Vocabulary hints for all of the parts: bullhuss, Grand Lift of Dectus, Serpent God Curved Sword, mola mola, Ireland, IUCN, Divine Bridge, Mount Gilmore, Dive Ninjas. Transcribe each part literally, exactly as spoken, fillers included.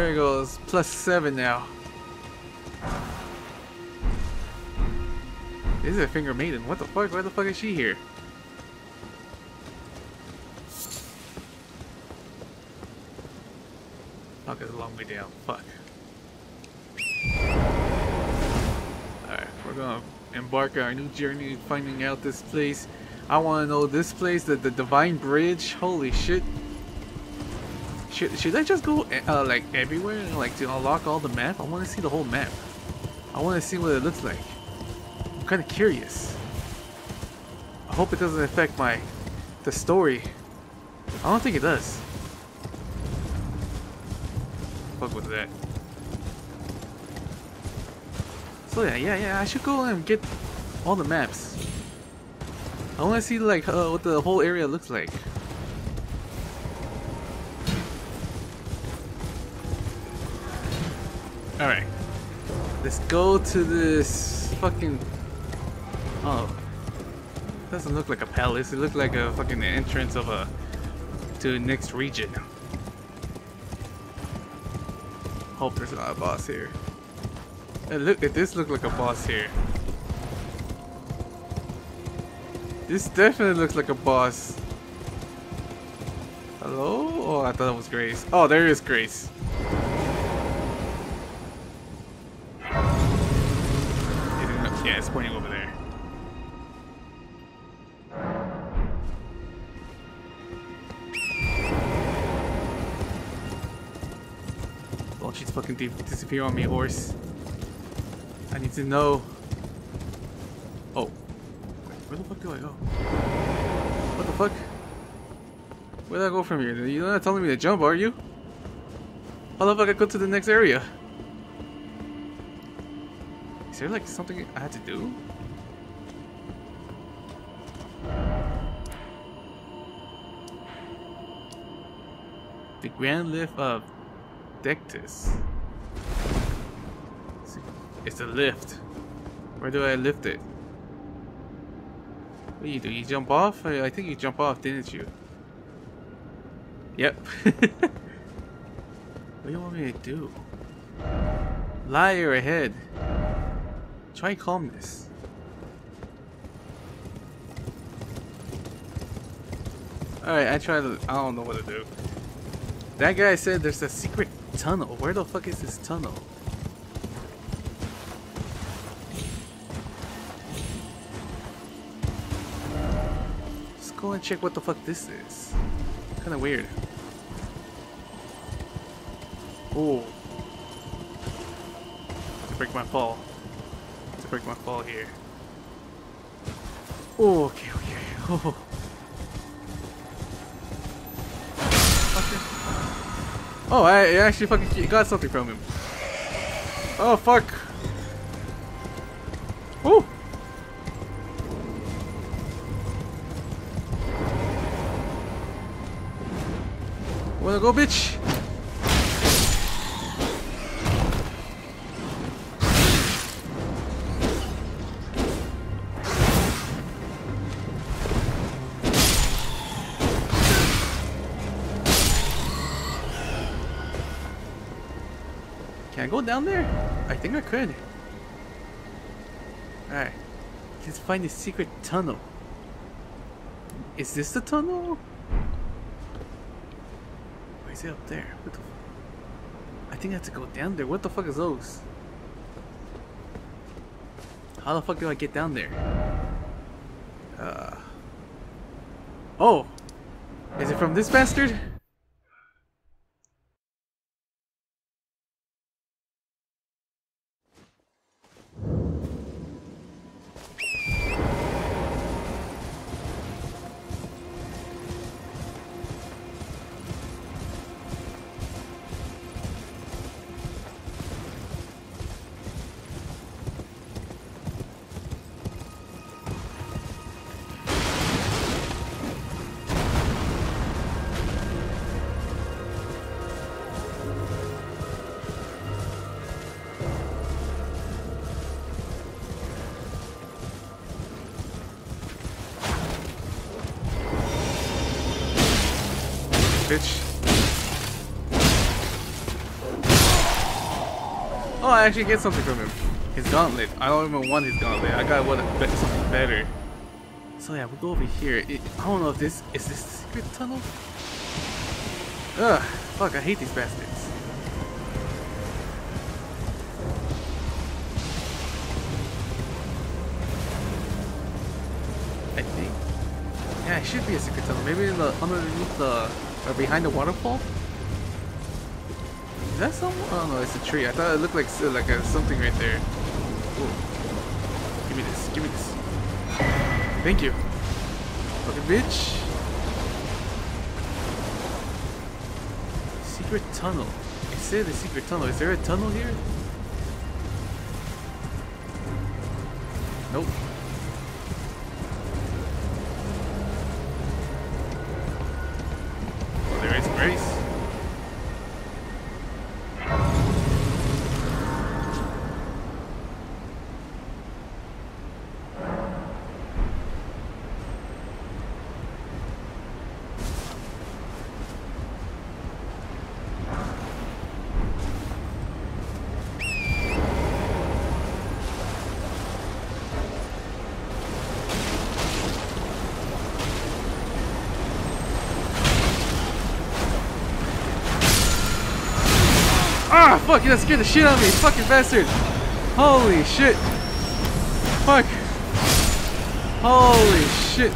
There it goes. Plus seven now. This is a finger maiden. What the fuck? Why the fuck is she here? Fuck, it's a long way down. Fuck. Alright, we're gonna embark on our new journey finding out this place. I wanna know this place, the, the Divine Bridge. Holy shit. Should, should I just go uh, like everywhere and like to unlock all the map? I wanna see the whole map. I wanna see what it looks like. I'm kinda curious. I hope it doesn't affect my the story. I don't think it does. What the fuck was that? So yeah, yeah, yeah, I should go and get all the maps. I wanna see like uh, what the whole area looks like. Alright, let's go to this fucking, oh, it doesn't look like a palace, it looks like a fucking entrance of a, to the next region. Hope there's not a boss here. It look, it does look like a boss here. This definitely looks like a boss. Hello? Oh, I thought it was Grace. Oh, there is Grace. Yeah, it's pointing over there. Don't you fucking disappear on me, horse. I need to know. Oh. Where the fuck do I go? What the fuck? Where do I go from here? You're not telling me to jump, are you? How the fuck I go to the next area? Is there like something I had to do? The Grand Lift of Dectus. It's a lift. Where do I lift it? What do you do? You jump off? I think you jump off, didn't you? Yep. What do you want me to do? Liar ahead. Try calmness. Alright, I tried to, I don't know what to do. That guy said there's a secret tunnel. Where the fuck is this tunnel? Let's go and check what the fuck this is. Kinda weird. Oh. To break my fall. Break my fall here. Oh, okay, okay. Oh. Fucker. Oh, I actually fucking got something from him. Oh, fuck. Oh. Wanna go, bitch? Can I go down there? I think I could. Alright. Let's find the secret tunnel. Is this the tunnel? Or is it up there? What the f I think I have to go down there. What the fuck is those? How the fuck do I get down there? Uh. Oh! Is it from this bastard? Bitch. Oh, I actually get something from him. His gauntlet. I don't even want his gauntlet. I got one be something better. So yeah, we'll go over here. It, I don't know if this is this the secret tunnel. Ugh, fuck! I hate these bastards. I think. Yeah, it should be a secret tunnel. Maybe in the underneath the or behind the waterfall. Is that someone? Oh no, it's a tree. I thought it looked like like a, something right there. Ooh. Give me this. Give me this. Thank you. Fucking bitch. Secret tunnel. It said the secret tunnel. Is there a tunnel here? Nope. Oh, there is Grace. Fuck, you done scared the shit out of me, fucking bastard! Holy shit! Fuck! Holy shit!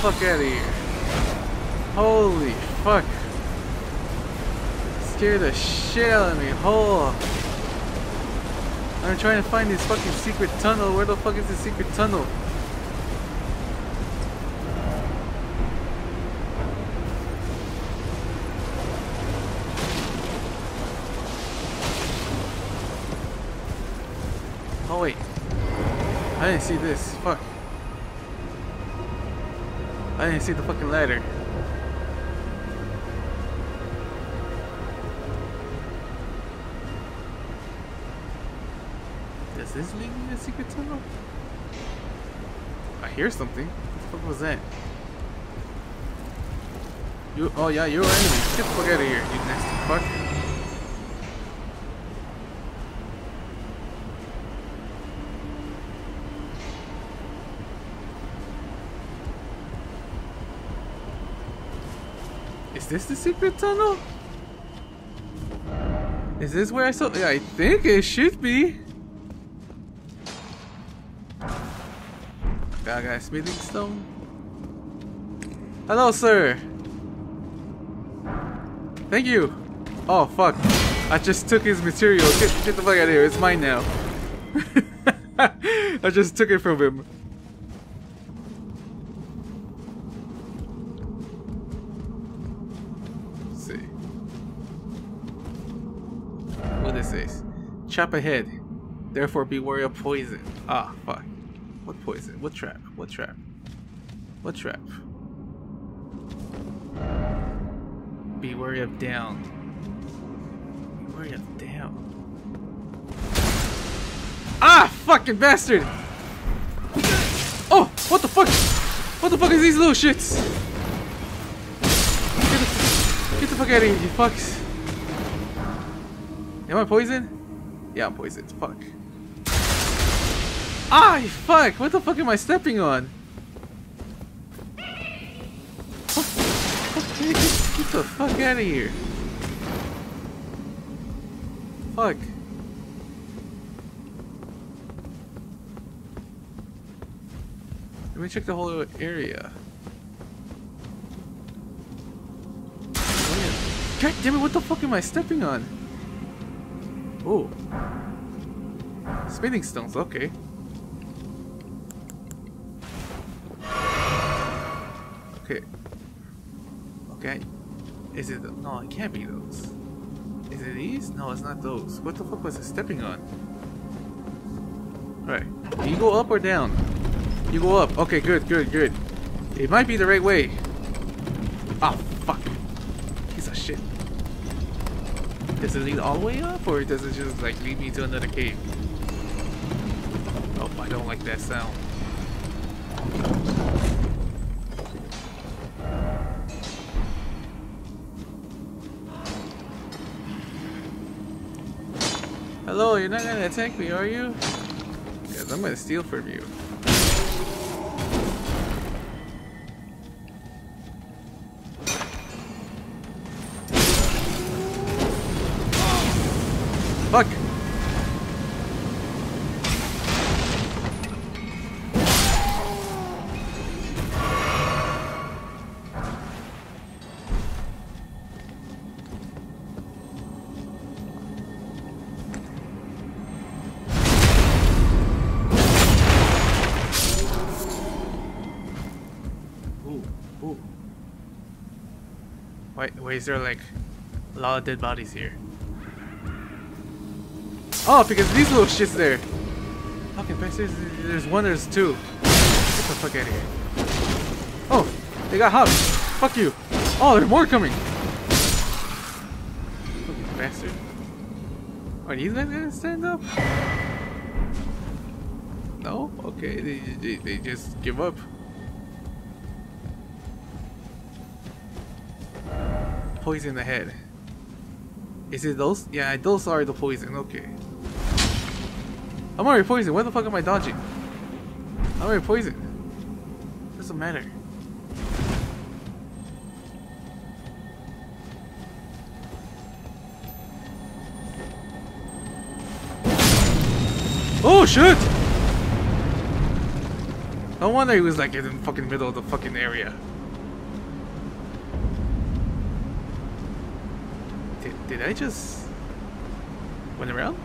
Fuck out of here! Holy fuck! Scared the shit out of me, oh! I'm trying to find this fucking secret tunnel. Where the fuck is the secret tunnel? Oh wait, I didn't see this, fuck. I didn't see the fucking ladder. Does this lead me to a secret tunnel? I hear something. What the fuck was that? You, oh yeah, you're an enemy. Get the fuck out of here, you nasty fuck. Is this the secret tunnel? Is this where I saw? Yeah, I think it should be. I got a smithing stone. Hello, sir. Thank you. Oh fuck! I just took his material. Get, get the fuck out of here. It's mine now. I just took it from him. Chop ahead, therefore beware of poison. Ah, fuck. What poison? What trap? What trap? What trap? Be wary of down. Be wary of down. Ah, fucking bastard! Oh, what the fuck? What the fuck is these little shits? Get the, get the fuck out of here, you fucks. Am I poisoned? Yeah, I'm poisoned. Fuck. Ah, fuck! What the fuck am I stepping on? What, what, get, get the fuck out of here. Fuck. Let me check the whole area. God damn it, what the fuck am I stepping on? Oh, spinning stones, okay. Okay. Okay. Is it... No, it can't be those. Is it these? No, it's not those. What the fuck was I stepping on? Alright. Do you go up or down? You go up. Okay, good, good, good. It might be the right way. Ah, fuck. Piece of shit. Does it lead all the way up, or does it just like lead me to another cave? Oh, I don't like that sound. Hello, you're not gonna attack me, are you? Because I'm gonna steal from you. Fuck! Why is there like a lot of dead bodies here? Oh, because these little shits there. Fucking bastards, there's one, there's two. Get the fuck out of here. Oh, they got hopped. Fuck you. Oh, there's more coming. Fucking bastard. Are these guys gonna stand up? No? Okay, they, they, they just give up. Poison the head. Is it those? Yeah, those are the poison. Okay. I'm already poisoned. Why the fuck am I dodging? I'm already poisoned. Doesn't matter. Oh shit! No wonder he was like in the fucking middle of the fucking area. Did I just went around?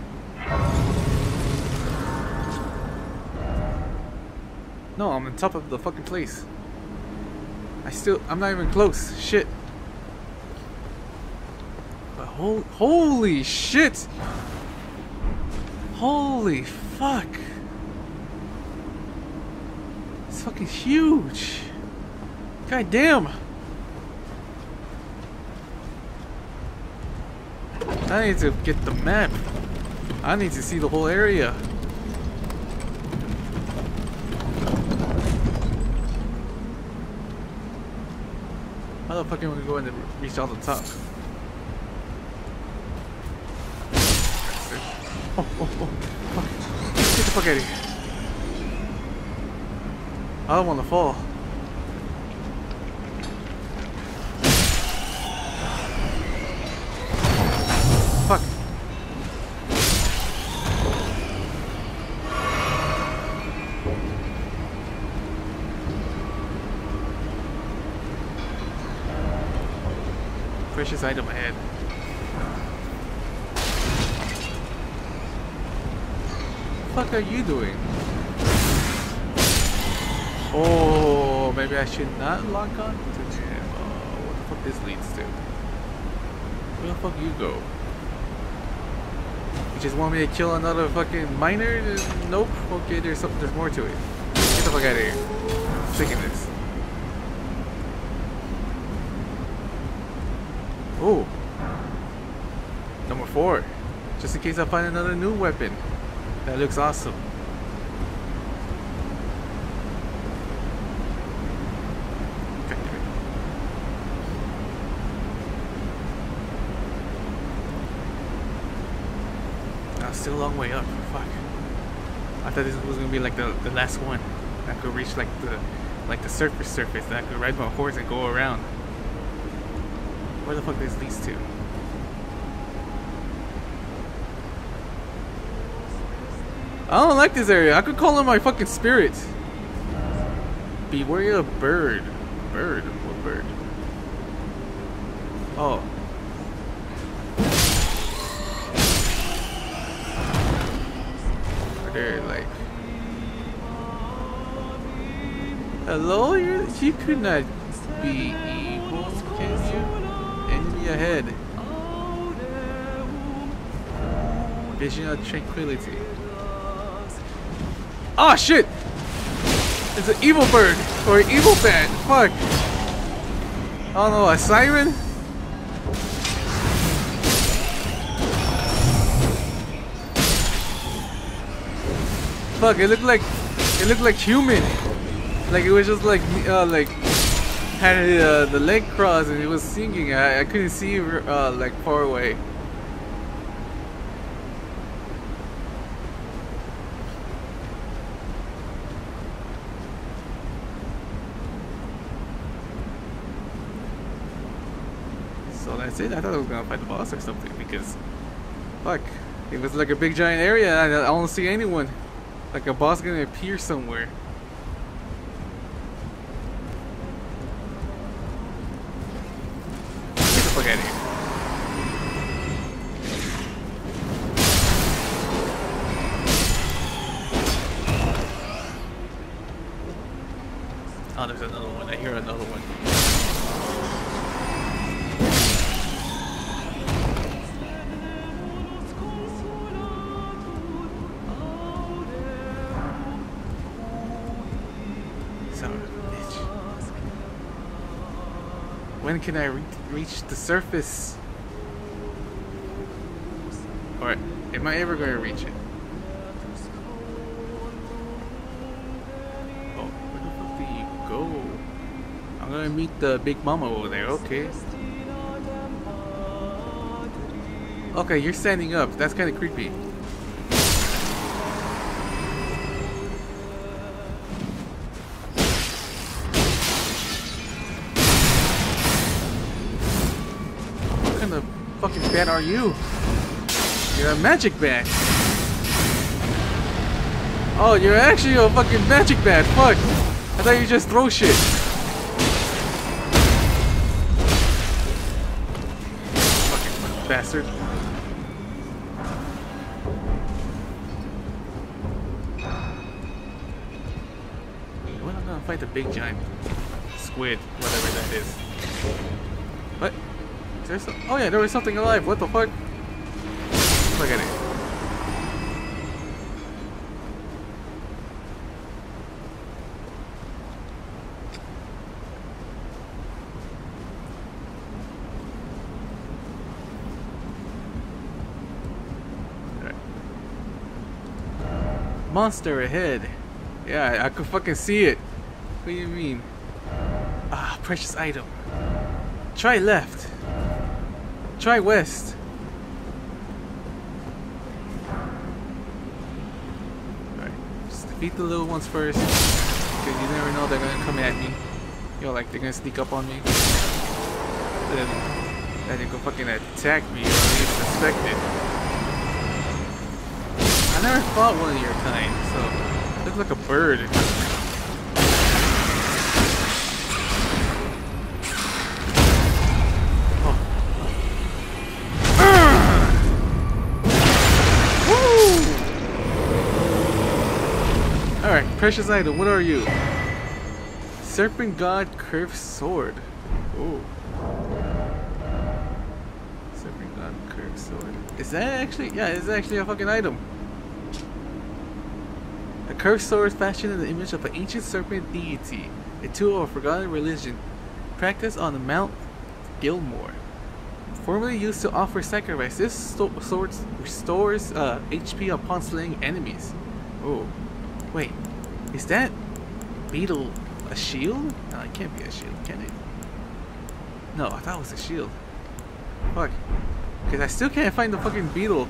No, I'm on top of the fucking place. I still, I'm not even close. Shit. But ho holy shit! Holy fuck! It's fucking huge. God damn. I need to get the map. I need to see the whole area. How the fuck am I gonna go in and reach all the top? Oh, oh, oh, fuck. Get the fuck out of here. I don't wanna fall. Precious item ahead. What the fuck are you doing? Oh, maybe I should not lock on to him. Oh, what the fuck this leads to? Where the fuck you go? You just want me to kill another fucking miner? Nope. Okay, there's something. There's more to it. Get the fuck out of here. I'm sick of this. Oh, number four, just in case I find another new weapon. That looks awesome. Okay. That's still a long way up. Fuck. I thought this was gonna be like the the last one. I could reach like the like the surface surface. That I could ride my horse and go around. Where the fuck this leads to? I don't like this area. I could call in my fucking spirit. Beware of a bird. Bird? What bird? Oh. Are there like... Hello? You're... You could not be evil, can you? Ahead. Vision of tranquility. Ah, shit! It's an evil bird or an evil bat. Fuck. I don't know, a siren? Fuck! It looked like it looked like human. Like it was just like uh, like. Had uh, the leg crossed and it was singing. I, I couldn't see uh, like far away. so that's it. I thought I was gonna fight the boss or something, because fuck, it was like a big giant area and I don't see anyone. Like a boss gonna appear somewhere. Get the fuck out of here. Oh, there's another one. I hear another one. When can I re reach the surface? Or am I ever going to reach it? Oh, where the fuck do you go? I'm going to meet the big mama over there, okay. Okay, you're standing up. That's kind of creepy. Fucking bat are you? You're a magic bat. Oh, you're actually a fucking magic bat. Fuck. I thought you just throw shit. Fucking bastard. Well, I'm gonna fight the big giant squid, whatever that is. What? There's some, oh yeah, there was something alive. What the fuck? Look at it. Alright. Monster ahead. Yeah, I could fucking see it. What do you mean? Ah, precious item. Try left. Try west. Alright, just defeat the little ones first, because you never know they're gonna come at me. You know, like they're gonna sneak up on me. Then they go fucking attack me or leave suspected. I never fought one of your kind, so it looks like a bird. Precious item, what are you? Serpent God Curved Sword. Oh. Serpent God Curved Sword. Is that actually, yeah, it's actually a fucking item. A curved sword fashioned in the image of an ancient serpent deity. A tool of a forgotten religion. Practiced on the Mount Gilmore. Formerly used to offer sacrifice. This sword restores uh, H P upon slaying enemies. Oh. Wait. Is that beetle a shield? No, it can't be a shield, can it? No, I thought it was a shield. Fuck. Because I still can't find the fucking beetle.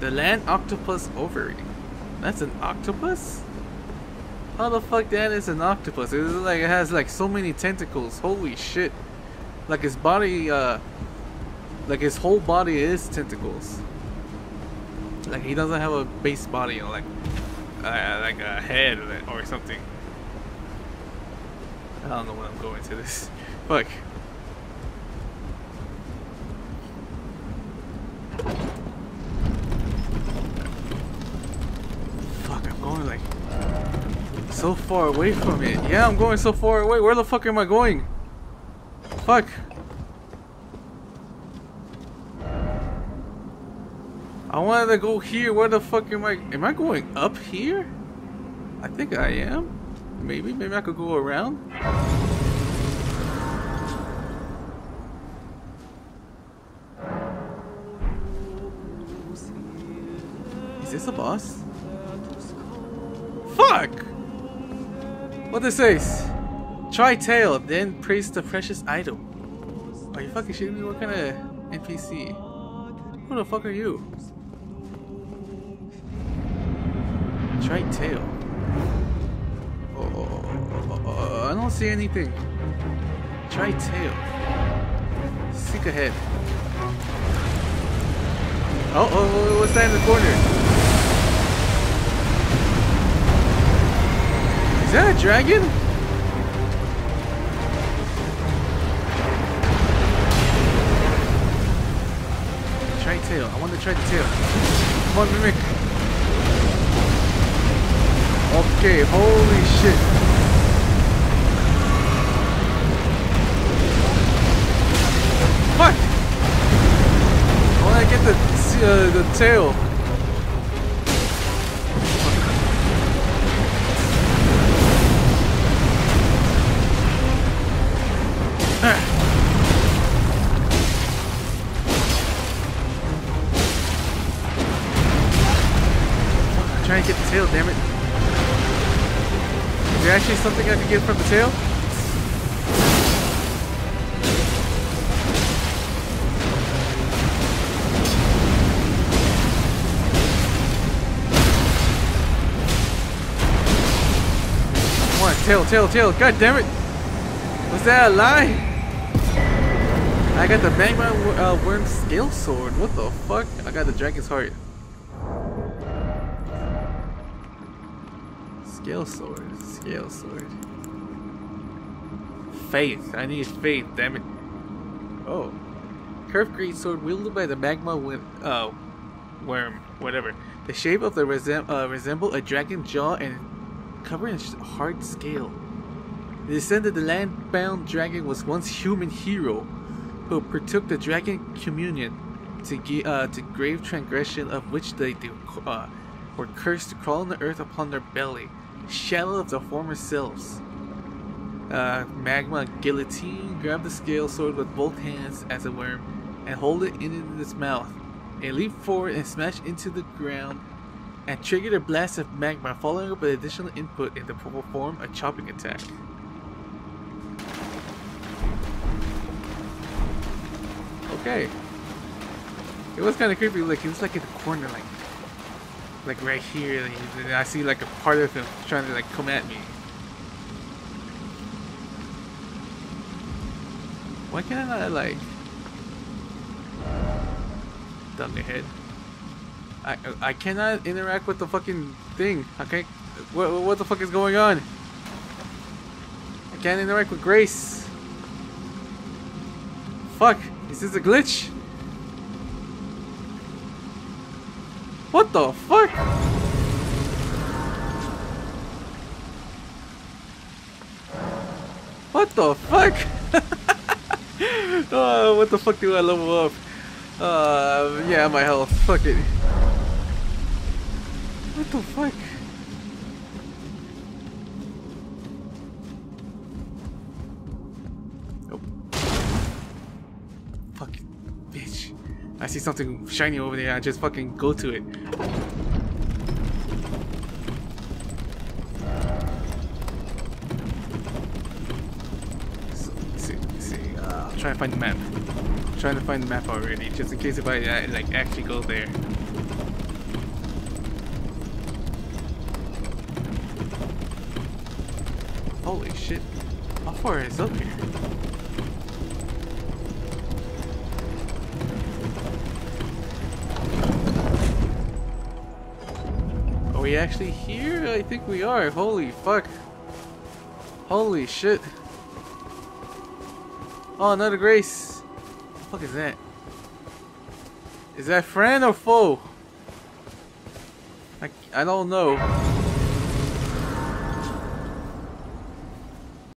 The land octopus ovary. That's an octopus? How the fuck that is an octopus? It is like, it has like so many tentacles. Holy shit. Like his body, uh... like his whole body is tentacles. Like he doesn't have a base body, you know, like uh, like a head or something. I don't know when I'm going to this. Fuck. Fuck, I'm going like so far away from it. Yeah, I'm going so far away. Where the fuck am I going? Fuck. I wanted to go here. Where the fuck am I? Am I going up here? I think I am. Maybe, maybe I could go around. Is this a boss? Fuck! What this says? Try tail, then praise the precious item. Are you fucking shitting me? What kind of N P C? Who the fuck are you? Try tail. Oh, oh, oh, oh, oh, I don't see anything. Try tail. Seek ahead. Oh, oh, what's that in the corner? Is that a dragon? Try tail. I want to try the tail. Come on, mimic. Okay, holy shit. Fuck! I wanna get the uh, the tail. I'm trying to get the tail, damn it. Is there actually something I can get from the tail? Tail, tail, tail. God damn it. Was that a lie? I got the magma uh, worm scale sword. What the fuck? I got the dragon's heart. Scale sword. Scale sword. Faith. I need faith. Damn it. Oh. Curved great sword wielded by the magma worm. Uh, worm. Whatever. The shape of the resem uh, resemble a dragon jaw and covered in hard scale. The descendant of the land-bound dragon was once human hero, who partook the dragon communion to give uh, to grave transgression of which they do, uh, were cursed to crawl on the earth upon their belly, shadow of their former selves. Uh, magma guillotine grabbed the scale sword with both hands as a worm and hold it in its mouth. It leaped forward and smashed into the ground and triggered a blast of magma, following up with additional input in the purple form, a chopping attack. Okay. It was kind of creepy, like he was like in the corner, like like right here, like, and I see like a part of him trying to like come at me. Why can't I like dump the head? I, I cannot interact with the fucking thing, okay? What, what the fuck is going on? I can't interact with Grace. Fuck, is this a glitch? What the fuck? What the fuck? Oh, what the fuck do I level up? Uh, yeah, my health, fuck it. What the fuck? Oh. Fucking bitch. I see something shiny over there, I just fucking go to it. So, let's see, let's see. Uh, I'll try to find the map. I'm trying to find the map already, just in case if I uh, like actually go there. Holy shit, how far is up here? Are we actually here? I think we are. Holy fuck. Holy shit. Oh, another Grace. What the fuck is that? Is that friend or foe? I, I don't know.